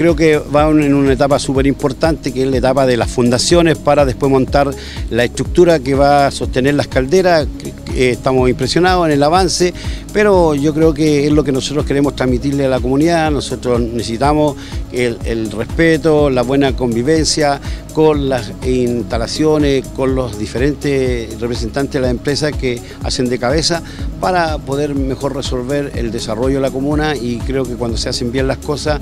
creo que van en una etapa súper importante, que es la etapa de las fundaciones, para después montar la estructura que va a sostener las calderas. Estamos impresionados en el avance, pero yo creo que es lo que nosotros queremos transmitirle a la comunidad. Nosotros necesitamos el respeto, la buena convivencia con las instalaciones, con los diferentes representantes de las empresas que hacen de cabeza, para poder mejor resolver el desarrollo de la comuna. Y creo que cuando se hacen bien las cosas,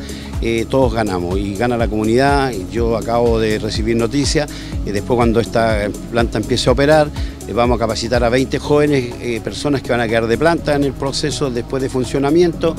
todos ganamos, y gana la comunidad. Yo acabo de recibir noticias, después cuando esta planta empiece a operar, vamos a capacitar a 20 jóvenes, personas que van a quedar de planta en el proceso después de funcionamiento.